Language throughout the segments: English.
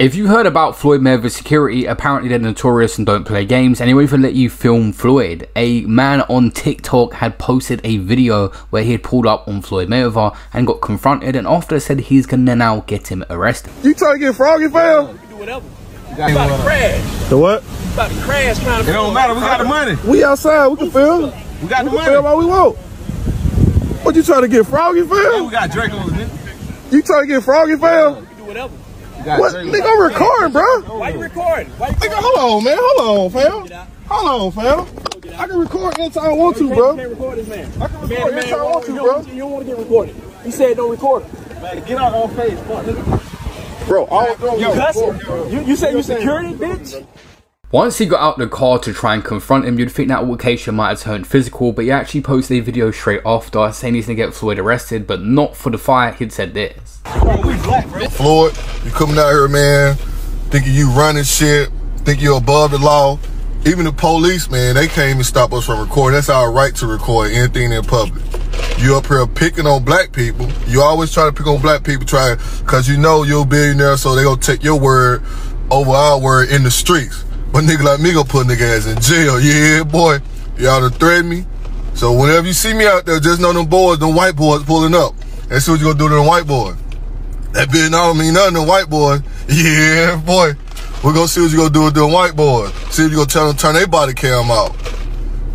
If you heard about Floyd Mayweather security, apparently they're notorious and don't play games, and they won't even let you film Floyd. A man on TikTok had posted a video where he had pulled up on Floyd Mayweather and got confronted, and after said he's gonna now get him arrested. You trying to get froggy, fam? You can do whatever. You about to crash. The what? You about to crash trying to. It don't matter, we got the money. We outside, we can film. We got the money. We can film all we want. What you trying to get froggy, fam? Yeah, we got Drake on the nigga. You trying to get froggy, fam? You can do whatever. What? Nigga, I'm recording, bro. Why you recording? Nigga, hold on, man. Hold on, fam. Hold on, fam. I can record anytime I want to, bro. I can record anytime I want to, bro. You don't want to get recorded. He said don't record it. Man, get out on face, fuck. Bro, you cussing? You said you security, bitch? Once he got out the car to try and confront him, you'd think that altercation might have turned physical, but he actually posted a video straight after saying he's gonna get Floyd arrested, but not for the fight. He'd said this. Floyd, you coming out here, man, thinking you running shit, think you're above the law. Even the police, man, they can't even stop us from recording. That's our right to record anything in public. You up here picking on black people. You always try to pick on black people, because you know you're a billionaire, so they gonna take your word over our word in the streets. But nigga like me gonna put nigga ass in jail, yeah, boy. Y'all done threaten me. So whenever you see me out there, just know them boys, them white boys pulling up. That's what you gonna do to them white boys. That bitch don't mean nothing to them white boys. Yeah, boy. We're gonna see what you gonna do to them white boys. See if you gonna tell them to turn their body cam out.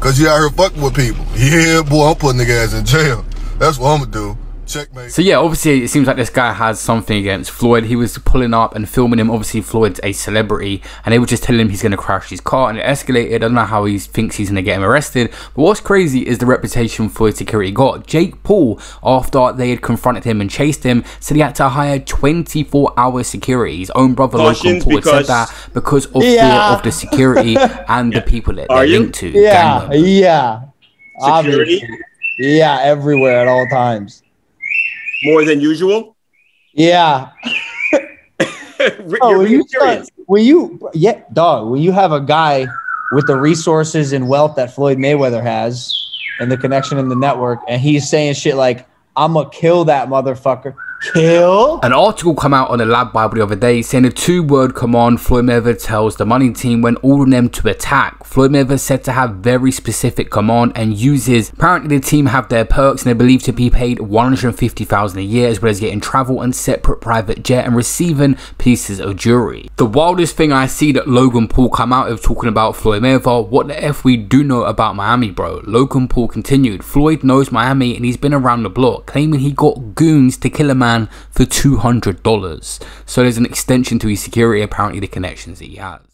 Cause you out here fucking with people. Yeah, boy, I'm putting nigga ass in jail. That's what I'm gonna do. Checkmate. So yeah, obviously it seems like this guy has something against Floyd. He was pulling up and filming him. Obviously Floyd's a celebrity, and they were just telling him he's going to crash his car, and it escalated. I don't know how he thinks he's going to get him arrested, but what's crazy is the reputation Floyd security got. Jake Paul, after they had confronted him and chased him, said he had to hire 24-hour security. His own brother Logan Paul said that because of fear of the security and the people that they're linked to. Yeah, yeah. Security? Obviously. Yeah, everywhere at all times. More than usual? Yeah. When you have a guy with the resources and wealth that Floyd Mayweather has and the connection in the network, and he's saying shit like, I'm gonna kill that motherfucker. Kill? An article come out on the Lab Bible the other day saying a two-word command Floyd Mayweather tells the money team when ordering them to attack. Floyd Mayweather said to have very specific command and uses. Apparently the team have their perks and they're believed to be paid $150,000 a year, as well as getting travel and separate private jet and receiving pieces of jewelry. The wildest thing I see that Logan Paul come out of talking about Floyd Mayweather, what the F we do know about Miami, bro? Logan Paul continued, Floyd knows Miami and he's been around the block, claiming he got goons to kill a man for $200. So there's an extension to his security, apparently the connections that he has.